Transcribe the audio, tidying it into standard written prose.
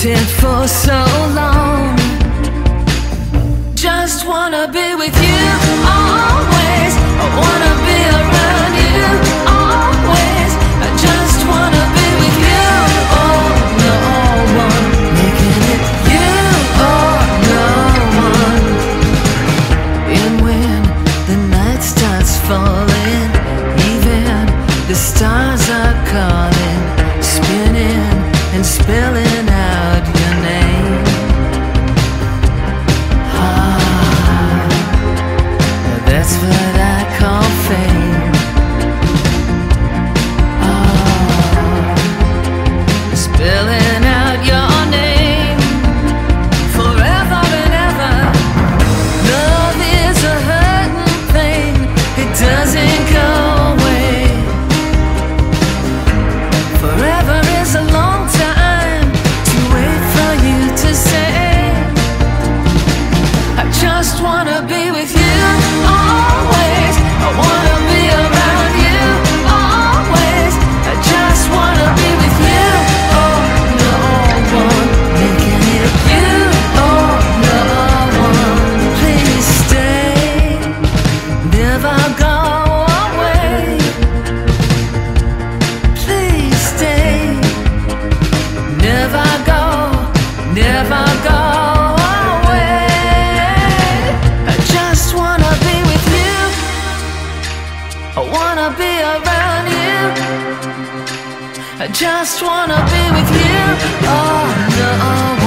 drifted for so long. Just wanna be with you always. I wanna be around you always. I just wanna be with you. Oh, no one making it. You, oh, no one. And when the night starts falling, even the stars are calling, spinning and spilling out your name. Ah, that's what I call fame. Ah, spilling out your name forever and ever. Love is a hurting thing, it doesn't go away. Forever is a long time to say. I just wanna be with you always. I wanna be around you always. I just wanna be with you. Oh, no one making it. You, oh, no one. Please stay, never go away. Please stay, never go. Never go away. I just wanna be with you. I wanna be around you. I just wanna be with you. Oh, no.